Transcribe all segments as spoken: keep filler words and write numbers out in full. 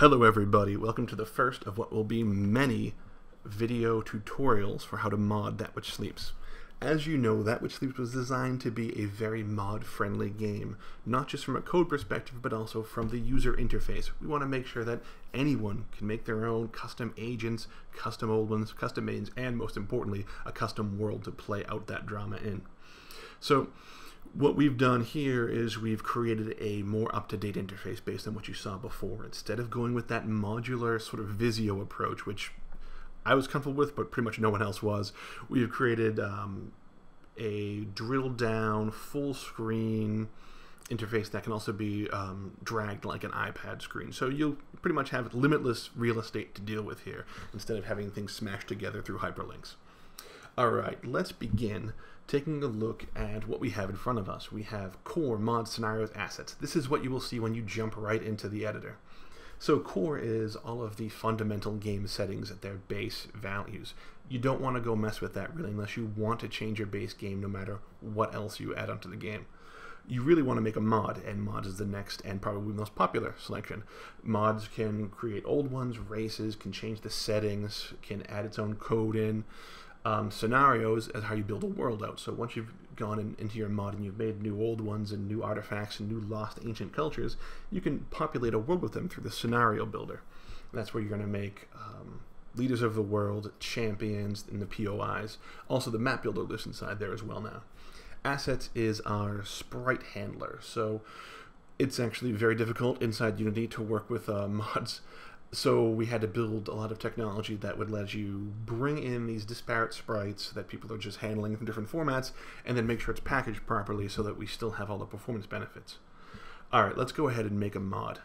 Hello everybody, welcome to the first of what will be many video tutorials for how to mod That Which Sleeps. As you know, That Which Sleeps was designed to be a very mod-friendly game, not just from a code perspective, but also from the user interface. We want to make sure that anyone can make their own custom agents, custom old ones, custom mains, and most importantly, a custom world to play out that drama in. So, what we've done here is we've created a more up-to-date interface based on what you saw before. Instead of going with that modular sort of Visio approach, which I was comfortable with, but pretty much no one else was, we've created um, a drilled-down, full-screen interface that can also be um, dragged like an iPad screen. So you'll pretty much have limitless real estate to deal with here, instead of having things smashed together through hyperlinks. Alright, let's begin taking a look at what we have in front of us. We have core, mod, scenarios, assets. This is what you will see when you jump right into the editor. So core is all of the fundamental game settings at their base values. You don't want to go mess with that really unless you want to change your base game no matter what else you add onto the game. You really want to make a mod, and mods is the next and probably most popular selection. Mods can create old ones, races, can change the settings, can add its own code in. Um, scenarios is how you build a world out. So once you've gone in, into your mod and you've made new old ones and new artifacts and new lost ancient cultures, you can populate a world with them through the Scenario Builder. And that's where you're going to make um, leaders of the world, champions, and the P O Is. Also the Map Builder lives inside there as well now. Assets is our Sprite Handler. So it's actually very difficult inside Unity to work with uh, mods. So we had to build a lot of technology that would let you bring in these disparate sprites that people are just handling in different formats, and then make sure it's packaged properly so that we still have all the performance benefits. All right, let's go ahead and make a mod.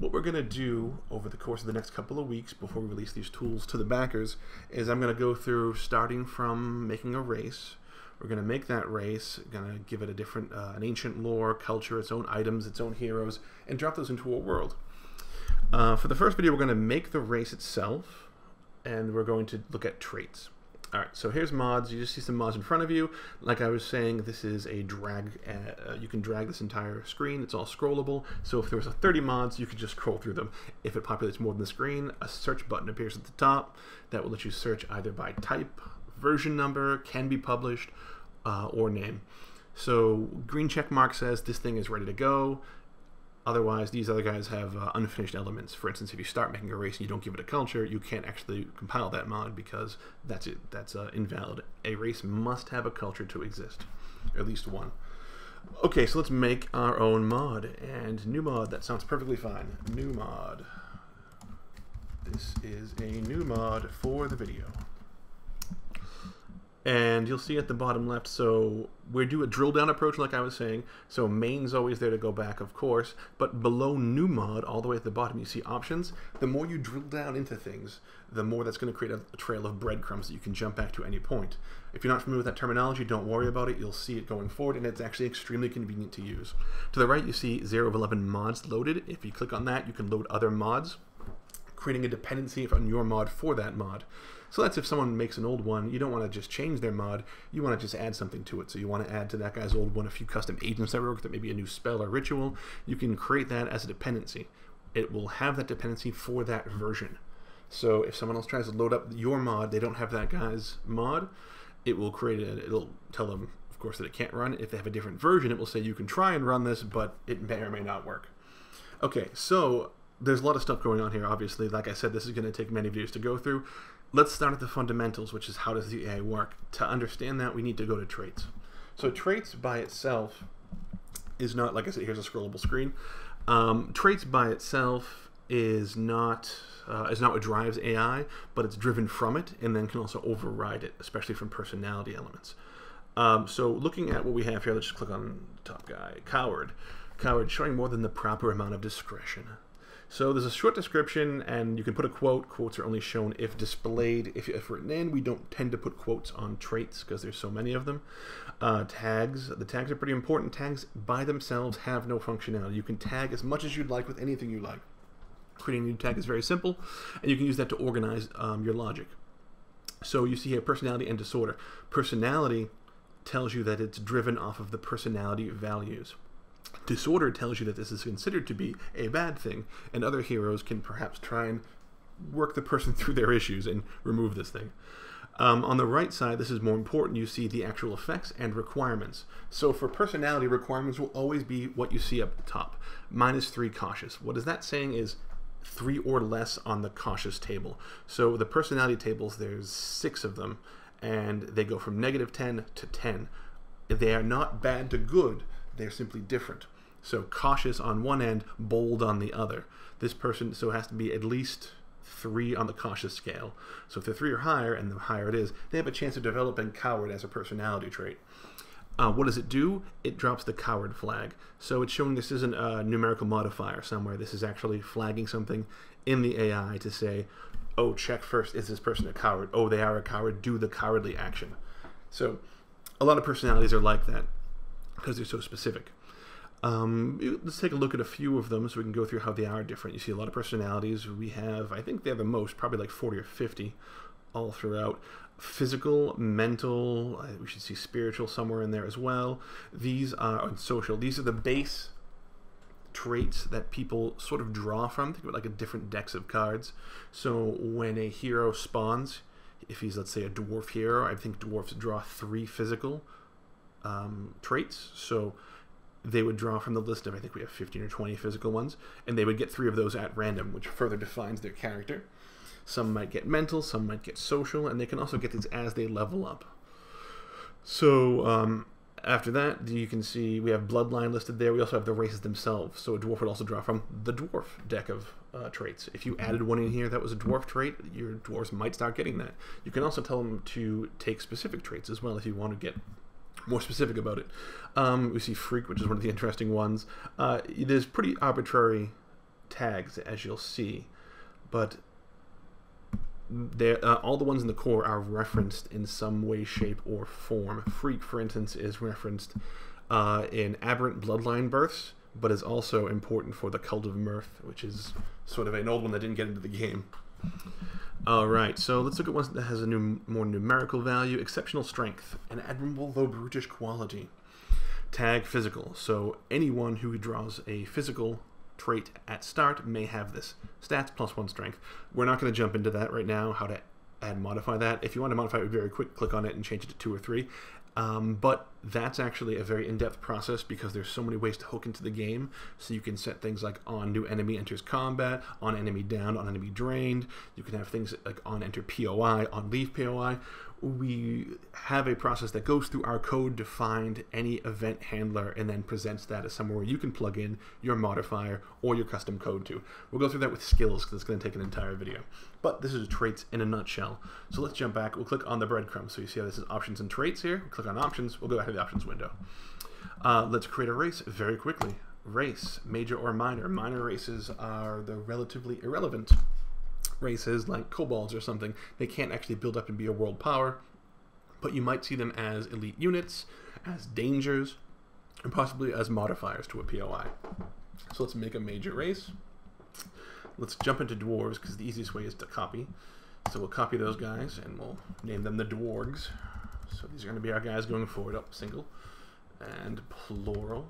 What we're going to do over the course of the next couple of weeks before we release these tools to the backers is I'm going to go through starting from making a race. We're going to make that race, going to give it a different, uh, an ancient lore, culture, its own items, its own heroes, and drop those into a world. Uh, for the first video, we're going to make the race itself, and we're going to look at traits. Alright, so here's mods. You just see some mods in front of you. Like I was saying, this is a drag. Uh, you can drag this entire screen. It's all scrollable. So if there was a thirty mods, you could just scroll through them. If it populates more than the screen, a search button appears at the top. That will let you search either by type, version number, can be published, uh, or name. So green check mark says this thing is ready to go. Otherwise, these other guys have uh, unfinished elements. For instance, if you start making a race and you don't give it a culture, you can't actually compile that mod because that's it. That's uh, invalid. A race must have a culture to exist, or at least one. Okay, so let's make our own mod. And new mod, that sounds perfectly fine. New mod. This is a new mod for the video. And you'll see at the bottom left, so we do a drill down approach like I was saying. So main's always there to go back, of course, but below new mod, all the way at the bottom, you see options. The more you drill down into things, the more that's going to create a trail of breadcrumbs that you can jump back to any point. If you're not familiar with that terminology, don't worry about it. You'll see it going forward, and it's actually extremely convenient to use. To the right, you see zero of eleven mods loaded. If you click on that, you can load other mods, creating a dependency on your mod for that mod. So that's if someone makes an old one, you don't want to just change their mod, you want to just add something to it. So you want to add to that guy's old one a few custom agents that work, that may be a new spell or ritual. You can create that as a dependency. It will have that dependency for that version. So if someone else tries to load up your mod, they don't have that guy's mod, it will create it. It'll tell them, of course, that it can't run. If they have a different version, it will say you can try and run this, but it may or may not work. Okay, so there's a lot of stuff going on here, obviously. Like I said, this is going to take many videos to go through. Let's start at the fundamentals, which is how does the A I work? To understand that, we need to go to traits. So traits by itself is not, like I said, here's a scrollable screen. Um, traits by itself is not, uh, is not what drives A I, but it's driven from it and then can also override it, especially from personality elements. Um, so looking at what we have here, let's just click on top guy, coward. Coward, showing more than the proper amount of discretion. So there's a short description, and you can put a quote. Quotes are only shown if displayed. If, if written in, we don't tend to put quotes on traits because there's so many of them. Uh, tags. The tags are pretty important. Tags by themselves have no functionality. You can tag as much as you'd like with anything you like. Creating a new tag is very simple, and you can use that to organize um, your logic. So you see here personality and disorder. Personality tells you that it's driven off of the personality values. Disorder tells you that this is considered to be a bad thing, and other heroes can perhaps try and work the person through their issues and remove this thing. Um, on the right side, this is more important, you see the actual effects and requirements. So for personality, requirements will always be what you see up the top. Minus three cautious. What is that saying is three or less on the cautious table. So the personality tables, there's six of them, and they go from negative ten to ten. They are not bad to good, they're simply different. So cautious on one end, bold on the other. This person so has to be at least three on the cautious scale. So if they're three or higher, and the higher it is, they have a chance of developing coward as a personality trait. Uh, what does it do? It drops the coward flag. So it's showing this isn't a numerical modifier somewhere. This is actually flagging something in the A I to say, oh, check first, is this person a coward? Oh, they are a coward, do the cowardly action. So a lot of personalities are like that because they're so specific. Um, let's take a look at a few of them so we can go through how they are different. You see a lot of personalities. We have, I think they're the most, probably like forty or fifty all throughout. Physical, mental, we should see spiritual somewhere in there as well. These are social. These are the base traits that people sort of draw from. Think of it like a different decks of cards. So when a hero spawns, if he's, let's say, a dwarf hero, I think dwarfs draw three physical um, traits. So they would draw from the list of, I think we have fifteen or twenty physical ones, and they would get three of those at random, which further defines their character. Some might get mental, some might get social, and they can also get these as they level up. So um, after that, you can see we have bloodline listed there. We also have the races themselves. So a dwarf would also draw from the dwarf deck of uh, traits. If you added one in here that was a dwarf trait, your dwarves might start getting that. You can also tell them to take specific traits as well if you want to get more specific about it. Um, we see freak, which is one of the interesting ones. Uh, there's pretty arbitrary tags, as you'll see, but uh, all the ones in the core are referenced in some way, shape, or form. Freak, for instance, is referenced uh, in aberrant bloodline births, but is also important for the Cult of Mirth, which is sort of an old one that didn't get into the game. Alright, so let's look at one that has a new, more numerical value. Exceptional strength, an admirable though brutish quality. Tag physical, so anyone who draws a physical trait at start may have this. Stats plus one strength. We're not going to jump into that right now, how to add modify that. If you want to modify it very quick, click on it and change it to two or three. Um, but that's actually a very in-depth process because there's so many ways to hook into the game. So you can set things like on new enemy enters combat, on enemy down, on enemy drained. You can have things like on enter P O I, on leave P O I. We have a process that goes through our code to find any event handler and then presents that as somewhere where you can plug in your modifier or your custom code to. We'll go through that with skills because it's going to take an entire video. But this is traits in a nutshell. So let's jump back. We'll click on the breadcrumbs. So you see how this is options and traits here. We'll click on options. We'll go back to the options window. Uh, let's create a race very quickly. Race, major or minor. Minor races are the relatively irrelevant races like kobolds or something. They can't actually build up and be a world power, but you might see them as elite units, as dangers, and possibly as modifiers to a P O I. So let's make a major race. Let's jump into dwarves because the easiest way is to copy. So we'll copy those guys and we'll name them the dwargs. So these are going to be our guys going forward. Up, single and plural.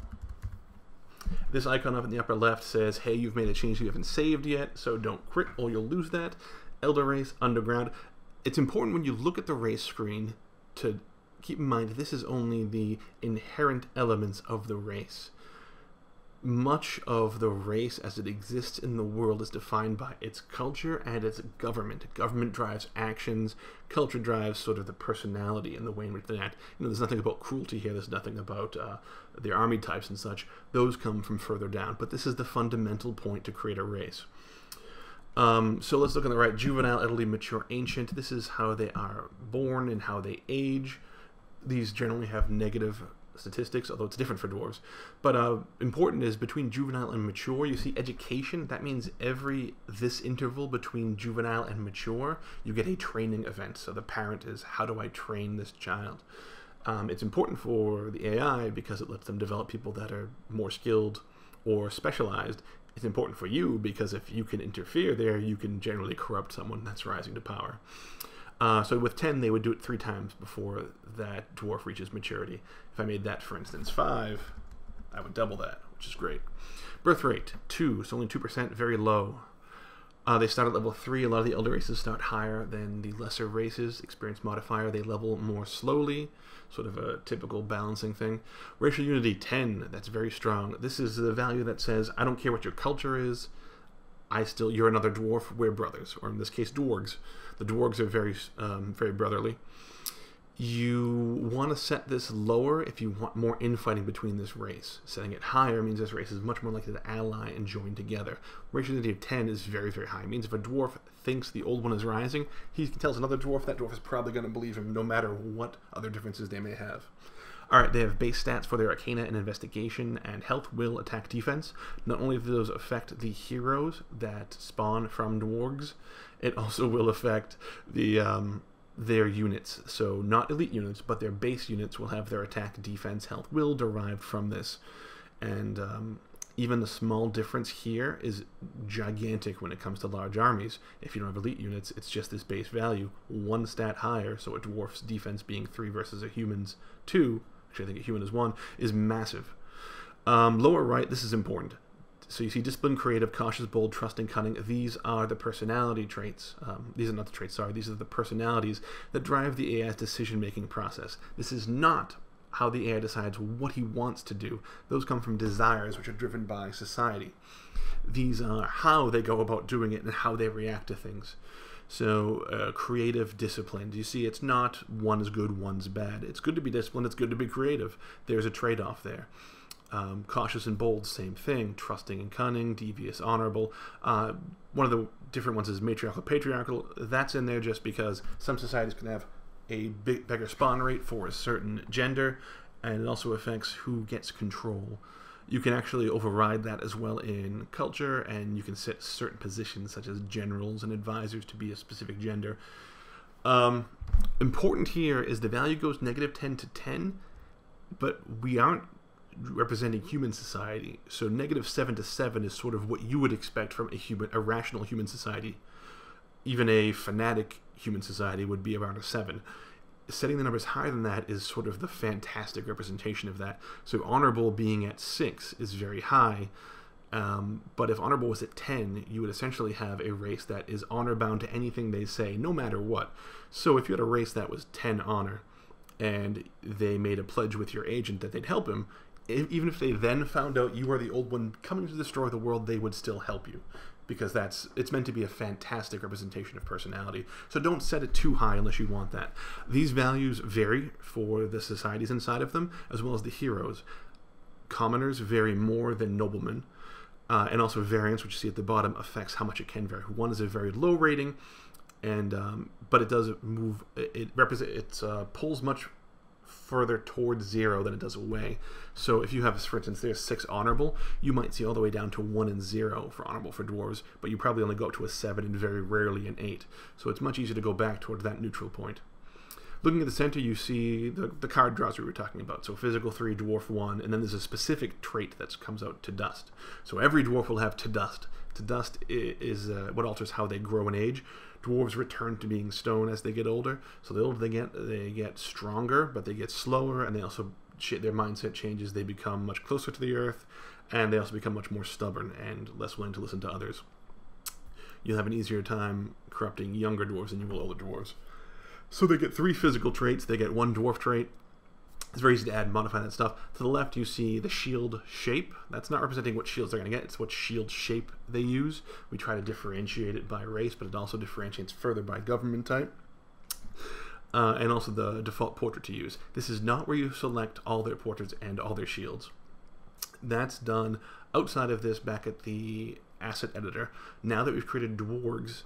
This icon up in the upper left says, hey, you've made a change you haven't saved yet, so don't crit or you'll lose that. Elder race, underground. It's important when you look at the race screen to keep in mind this is only the inherent elements of the race. Much of the race as it exists in the world is defined by its culture and its government. Government drives actions, culture drives sort of the personality and the way in which they act. You know, there's nothing about cruelty here, there's nothing about uh, the army types and such. Those come from further down, but this is the fundamental point to create a race. Um, so let's look on the right. Juvenile, elderly, mature, ancient. This is how they are born and how they age. These generally have negative statistics, although it's different for dwarves. But uh, important is between juvenile and mature, you see education. That means every this interval between juvenile and mature, you get a training event. So the parent is, how do I train this child? Um, it's important for the A I because it lets them develop people that are more skilled or specialized. It's important for you because if you can interfere there, you can generally corrupt someone that's rising to power. Uh, so with ten, they would do it three times before that dwarf reaches maturity. If I made that, for instance, five, I would double that, which is great. Birth rate, two, so only two percent, very low. Uh, they start at level three. A lot of the elder races start higher than the lesser races. Experience modifier, they level more slowly. Sort of a typical balancing thing. Racial unity, ten. That's very strong. This is the value that says, I don't care what your culture is. I still, you're another dwarf. We're brothers. Or in this case, dwargs. The dwargs are very, um, very brotherly. You want to set this lower if you want more infighting between this race. Setting it higher means this race is much more likely to ally and join together. Racial unity of ten is very, very high. It means if a dwarf thinks the old one is rising, he tells another dwarf, that dwarf is probably going to believe him no matter what other differences they may have. Alright, they have base stats for their Arcana and Investigation and Health, Will, Attack, Defense. Not only do those affect the heroes that spawn from dwarves, it also will affect the... Um, their units, so not elite units, but their base units will have their attack, defense, health, will derived from this. And um, even the small difference here is gigantic when it comes to large armies. If you don't have elite units, it's just this base value, one stat higher, so a dwarf's defense being three versus a human's two, actually I think a human is one, is massive. Um, lower right, this is important. So you see disciplined, creative, cautious, bold, trusting, cunning. These are the personality traits. Um, these are not the traits, sorry. These are the personalities that drive the A I's decision-making process. This is not how the A I decides what he wants to do. Those come from desires, which are driven by society. These are how they go about doing it and how they react to things. So uh, creative, disciplined. You see, it's not one's good, one's bad. It's good to be disciplined. It's good to be creative. There's a trade-off there. Um, cautious and bold, same thing. Trusting and cunning, devious, honorable. Uh, one of the different ones is matriarchal, patriarchal. That's in there just because some societies can have a big, bigger spawn rate for a certain gender, and it also affects who gets control. You can actually override that as well in culture, and you can set certain positions such as generals and advisors to be a specific gender. Um, important here is the value goes negative ten to ten, but we aren't representing human society, so negative seven to seven is sort of what you would expect from a human, a rational human society. Even a fanatic human society would be around a seven. Setting the numbers higher than that is sort of the fantastic representation of that. So honorable being at six is very high, um, but if honorable was at ten, you would essentially have a race that is honor bound to anything they say, no matter what. So if you had a race that was ten honor, and they made a pledge with your agent that they'd help him, even if they then found out you are the old one coming to destroy the world, they would still help you, because that's, it's meant to be a fantastic representation of personality. So don't set it too high unless you want that. These values vary for the societies inside of them, as well as the heroes. Commoners vary more than noblemen, uh, and also variance, which you see at the bottom, affects how much it can vary. One is a very low rating, and um, but it does move. It represent it uh, pulls much further towards zero than it does away. So if you have, for instance, there's six honorable, you might see all the way down to one and zero for honorable for dwarves, but you probably only go up to a seven and very rarely an eight. So it's much easier to go back towards that neutral point. Looking at the center, you see the, the card draws we were talking about. So physical three, dwarf one, and then there's a specific trait that comes out to dust. So every dwarf will have to dust. To dust is uh, what alters how they grow in age. Dwarves return to being stone as they get older. So the older they get, they get stronger, but they get slower, and they also, their mindset changes. They become much closer to the earth, and they also become much more stubborn and less willing to listen to others. You'll have an easier time corrupting younger dwarves than you will older dwarves. So they get three physical traits. They get one dwarf trait. It's very easy to add and modify that stuff. To the left, you see the shield shape. That's not representing what shields they're going to get. It's what shield shape they use. We try to differentiate it by race, but it also differentiates further by government type. Uh, and also the default portrait to use. This is not where you select all their portraits and all their shields. That's done outside of this back at the asset editor. Now that we've created dwargs,